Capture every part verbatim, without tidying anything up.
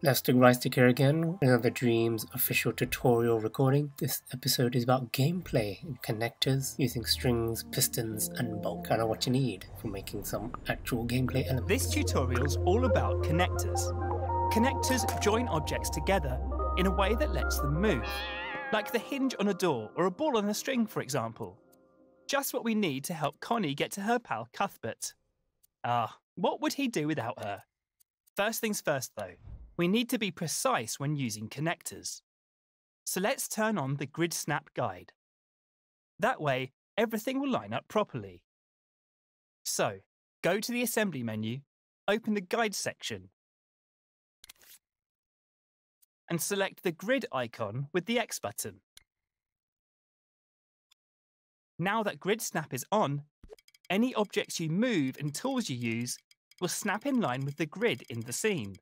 Let's do right stick here again. Another Dreams official tutorial recording. This episode is about gameplay and connectors using strings, pistons, and bolt. Kind of what you need for making some actual gameplay elements. This tutorial's all about connectors. Connectors join objects together in a way that lets them move, like the hinge on a door or a ball on a string, for example. Just what we need to help Connie get to her pal Cuthbert. Ah, what would he do without her? First things first, though. We need to be precise when using connectors. So let's turn on the Grid Snap Guide. That way, everything will line up properly. So, go to the Assembly menu, open the Guide section, and select the grid icon with the X button. Now that Grid Snap is on, any objects you move and tools you use will snap in line with the grid in the scene.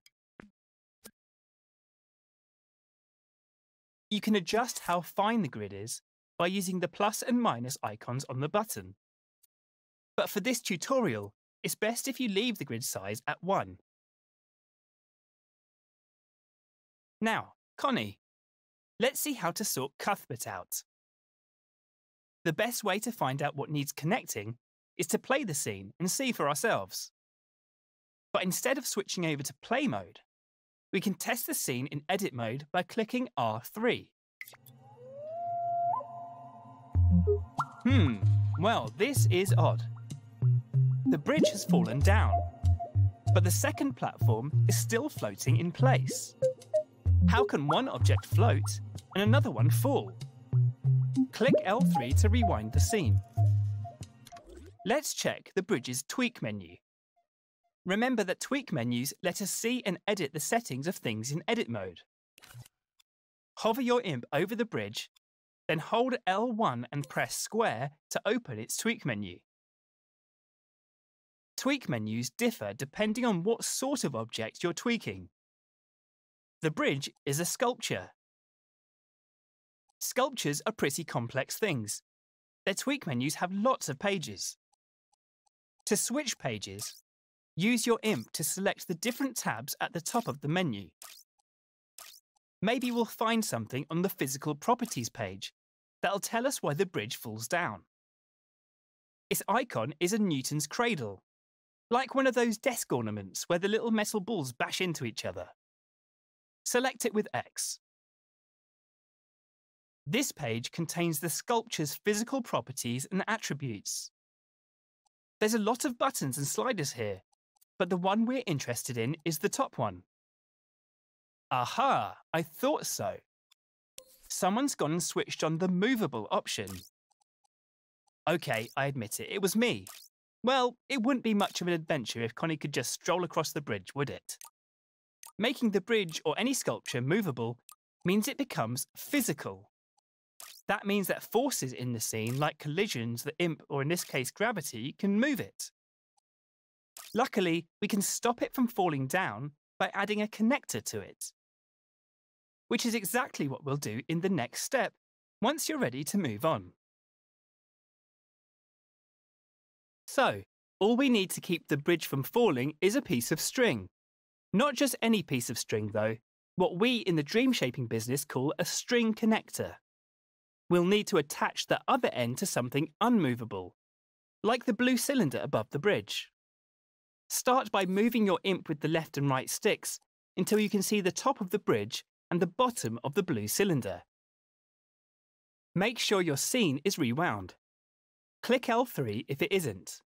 You can adjust how fine the grid is by using the plus and minus icons on the button. But for this tutorial, it's best if you leave the grid size at one. Now, Connie, let's see how to sort Cuthbert out. The best way to find out what needs connecting is to play the scene and see for ourselves. But instead of switching over to play mode, we can test the scene in edit mode by clicking R three. Hmm, well, this is odd. The bridge has fallen down, but the second platform is still floating in place. How can one object float and another one fall? Click L three to rewind the scene. Let's check the bridge's tweak menu. Remember that tweak menus let us see and edit the settings of things in edit mode. Hover your imp over the bridge, then hold L one and press square to open its tweak menu. Tweak menus differ depending on what sort of object you're tweaking. The bridge is a sculpture. Sculptures are pretty complex things. Their tweak menus have lots of pages. To switch pages, use your imp to select the different tabs at the top of the menu. Maybe we'll find something on the physical properties page that'll tell us why the bridge falls down. Its icon is a Newton's cradle, like one of those desk ornaments where the little metal balls bash into each other. Select it with X. This page contains the sculpture's physical properties and attributes. There's a lot of buttons and sliders here, but the one we're interested in is the top one. Aha, I thought so. Someone's gone and switched on the movable option. Okay, I admit it, it was me. Well, it wouldn't be much of an adventure if Connie could just stroll across the bridge, would it? Making the bridge or any sculpture movable means it becomes physical. That means that forces in the scene, like collisions, the imp, or in this case gravity, can move it. Luckily, we can stop it from falling down by adding a connector to it, which is exactly what we'll do in the next step once you're ready to move on. So, all we need to keep the bridge from falling is a piece of string. Not just any piece of string, though, what we in the dream shaping business call a string connector. We'll need to attach the other end to something unmovable, like the blue cylinder above the bridge. Start by moving your imp with the left and right sticks until you can see the top of the bridge and the bottom of the blue cylinder. Make sure your scene is rewound. Click L three if it isn't.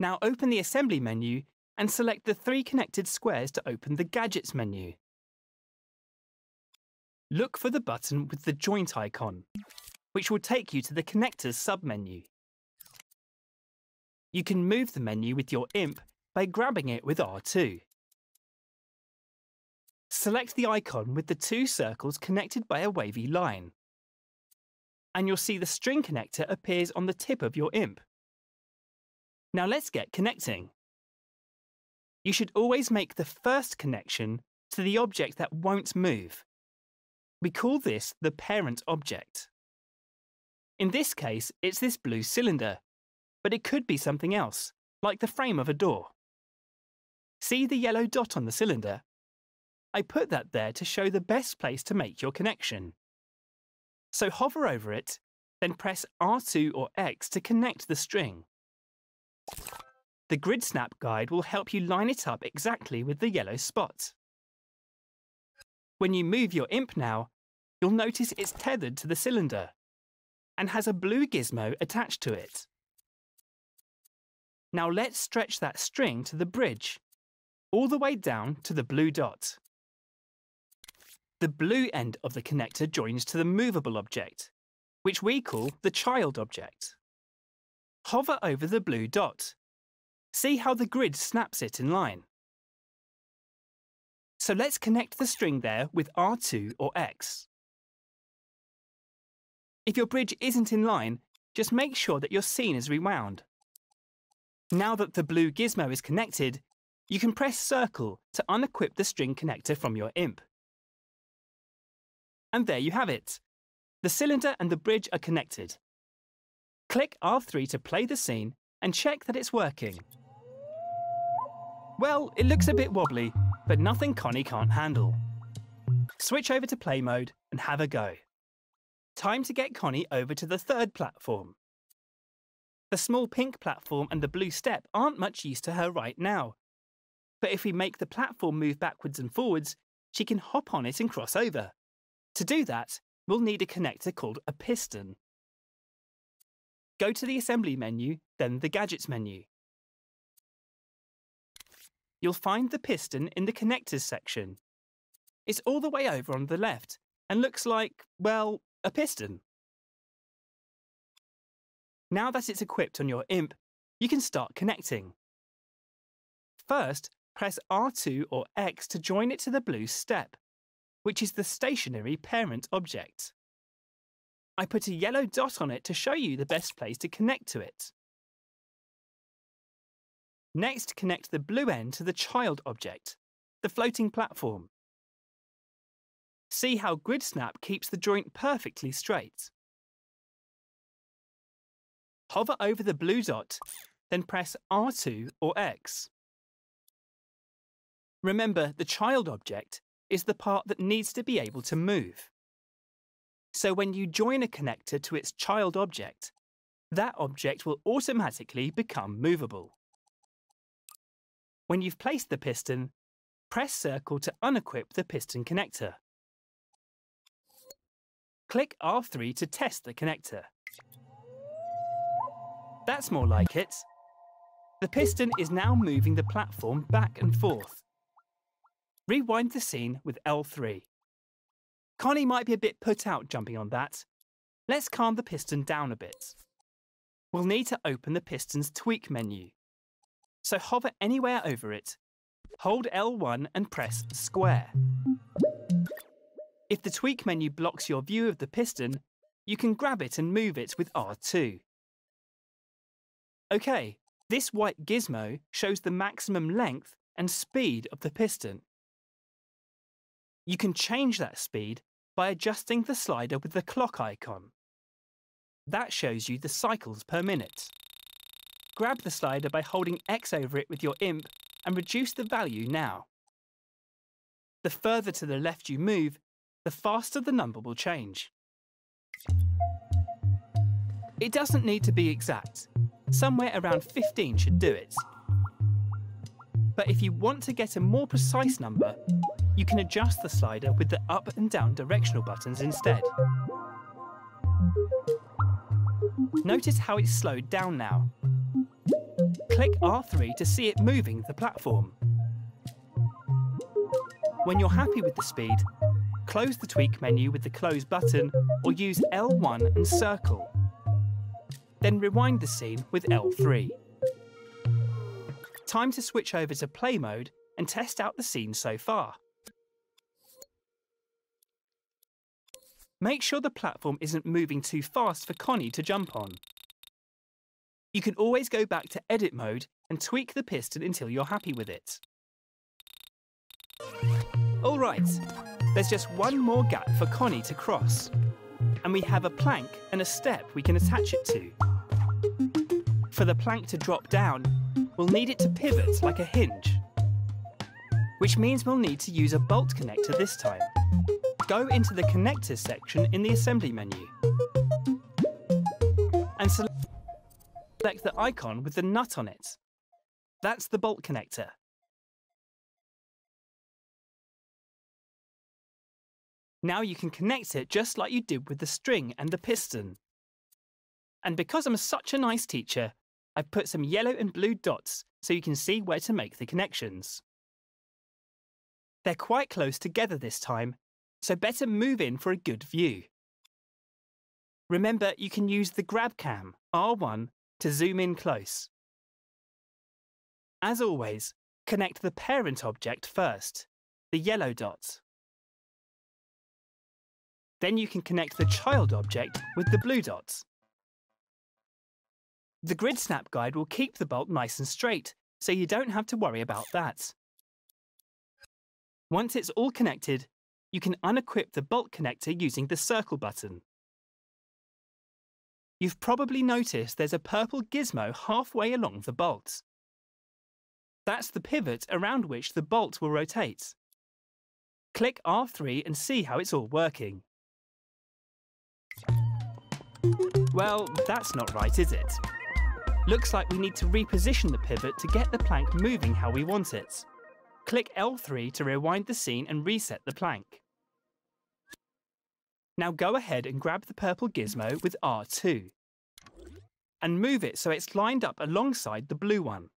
Now open the Assembly menu and select the three connected squares to open the Gadgets menu. Look for the button with the joint icon, which will take you to the Connectors submenu. You can move the menu with your imp by grabbing it with R two. Select the icon with the two circles connected by a wavy line, and you'll see the string connector appears on the tip of your imp. Now let's get connecting. You should always make the first connection to the object that won't move. We call this the parent object. In this case, it's this blue cylinder, but it could be something else, like the frame of a door. See the yellow dot on the cylinder? I put that there to show the best place to make your connection. So hover over it, then press R two or X to connect the string. The Grid Snap Guide will help you line it up exactly with the yellow spot. When you move your imp now, you'll notice it's tethered to the cylinder and has a blue gizmo attached to it. Now let's stretch that string to the bridge, all the way down to the blue dot. The blue end of the connector joins to the movable object, which we call the child object. Hover over the blue dot. See how the grid snaps it in line. So let's connect the string there with R two or X. If your bridge isn't in line, just make sure that your scene is rewound. Now that the blue gizmo is connected, you can press circle to unequip the string connector from your imp. And there you have it. The cylinder and the bridge are connected. Click R three to play the scene and check that it's working. Well, it looks a bit wobbly, but nothing Connie can't handle. Switch over to play mode and have a go. Time to get Connie over to the third platform. The small pink platform and the blue step aren't much use to her right now. But if we make the platform move backwards and forwards, she can hop on it and cross over. To do that, we'll need a connector called a piston. Go to the Assembly menu, then the Gadgets menu. You'll find the piston in the Connectors section. It's all the way over on the left and looks like, well, a piston. Now that it's equipped on your imp, you can start connecting. First, press R two or X to join it to the blue step, which is the stationary parent object. I put a yellow dot on it to show you the best place to connect to it. Next, connect the blue end to the child object, the floating platform. See how Grid Snap keeps the joint perfectly straight. Hover over the blue dot, then press R two or X. Remember, the child object is the part that needs to be able to move. So when you join a connector to its child object, that object will automatically become movable. When you've placed the piston, press circle to unequip the piston connector. Click R three to test the connector. That's more like it. The piston is now moving the platform back and forth. Rewind the scene with L three. Connie might be a bit put out jumping on that. Let's calm the piston down a bit. We'll need to open the piston's tweak menu. So hover anywhere over it, hold L one and press square. If the tweak menu blocks your view of the piston, you can grab it and move it with R two. OK, this white gizmo shows the maximum length and speed of the piston. You can change that speed by adjusting the slider with the clock icon. That shows you the cycles per minute. Grab the slider by holding X over it with your imp and reduce the value now. The further to the left you move, the faster the number will change. It doesn't need to be exact. Somewhere around fifteen should do it. But if you want to get a more precise number, you can adjust the slider with the up and down directional buttons instead. Notice how it's slowed down now. Click R three to see it moving the platform. When you're happy with the speed, close the tweak menu with the close button or use L one and circle. Then rewind the scene with L three. Time to switch over to play mode and test out the scene so far. Make sure the platform isn't moving too fast for Connie to jump on. You can always go back to edit mode and tweak the piston until you're happy with it. All right, there's just one more gap for Connie to cross, and we have a plank and a step we can attach it to. For the plank to drop down, we'll need it to pivot like a hinge. which means we'll need to use a bolt connector this time. Go into the connectors section in the assembly menu and select the icon with the nut on it. That's the bolt connector. Now you can connect it just like you did with the string and the piston. And because I'm such a nice teacher, I've put some yellow and blue dots so you can see where to make the connections. They're quite close together this time, so better move in for a good view. Remember, you can use the grab cam, R one, to zoom in close. As always, connect the parent object first, the yellow dot. Then you can connect the child object with the blue dots. The Grid Snap Guide will keep the bolt nice and straight, so you don't have to worry about that. Once it's all connected, you can unequip the bolt connector using the circle button. You've probably noticed there's a purple gizmo halfway along the bolt. That's the pivot around which the bolt will rotate. Click R three and see how it's all working. Well, that's not right, is it? Looks like we need to reposition the pivot to get the plank moving how we want it. Click L three to rewind the scene and reset the plank. Now go ahead and grab the purple gizmo with R two and move it so it's lined up alongside the blue one.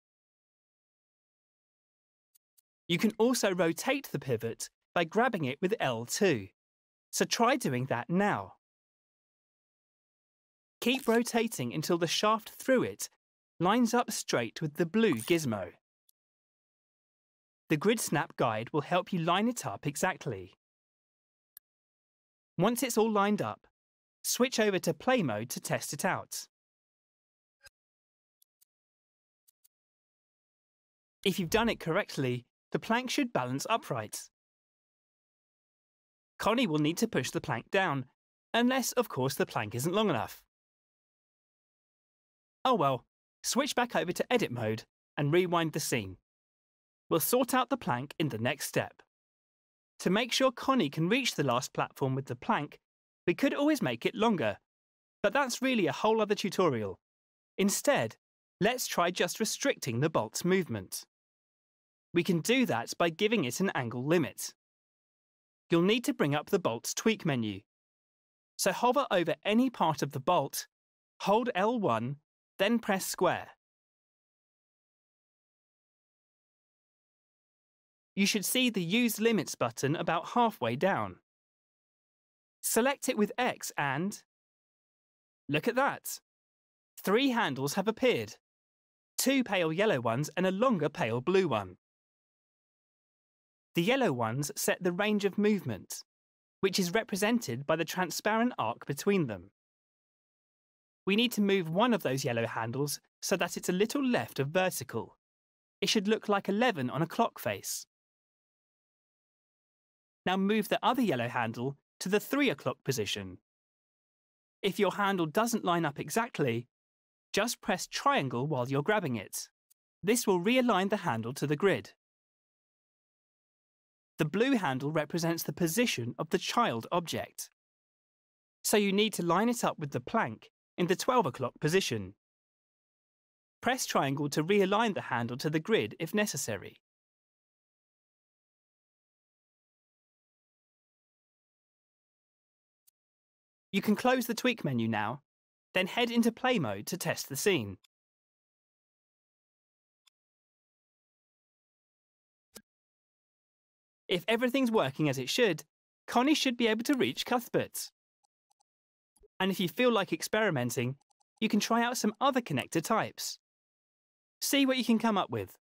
You can also rotate the pivot by grabbing it with L two, so try doing that now. Keep rotating until the shaft through it lines up straight with the blue gizmo. The Grid Snap Guide will help you line it up exactly. Once it's all lined up, switch over to play mode to test it out. If you've done it correctly, the plank should balance upright. Connie will need to push the plank down, unless, of course, the plank isn't long enough. Oh well, switch back over to edit mode and rewind the scene. We'll sort out the plank in the next step. To make sure Connie can reach the last platform with the plank, we could always make it longer, but that's really a whole other tutorial. Instead, let's try just restricting the bolt's movement. We can do that by giving it an angle limit. You'll need to bring up the bolt's tweak menu. So hover over any part of the bolt, hold L one, then press square. You should see the Use Limits button about halfway down. Select it with X and... look at that! Three handles have appeared. Two pale yellow ones and a longer pale blue one. The yellow ones set the range of movement, which is represented by the transparent arc between them. We need to move one of those yellow handles so that it's a little left of vertical. It should look like eleven on a clock face. Now move the other yellow handle to the three o'clock position. If your handle doesn't line up exactly, just press triangle while you're grabbing it. This will realign the handle to the grid. The blue handle represents the position of the child object. So you need to line it up with the plank in the twelve o'clock position. Press triangle to realign the handle to the grid if necessary. You can close the tweak menu now, then head into play mode to test the scene. If everything's working as it should, Connie should be able to reach Cuthbert. And if you feel like experimenting, you can try out some other connector types. See what you can come up with.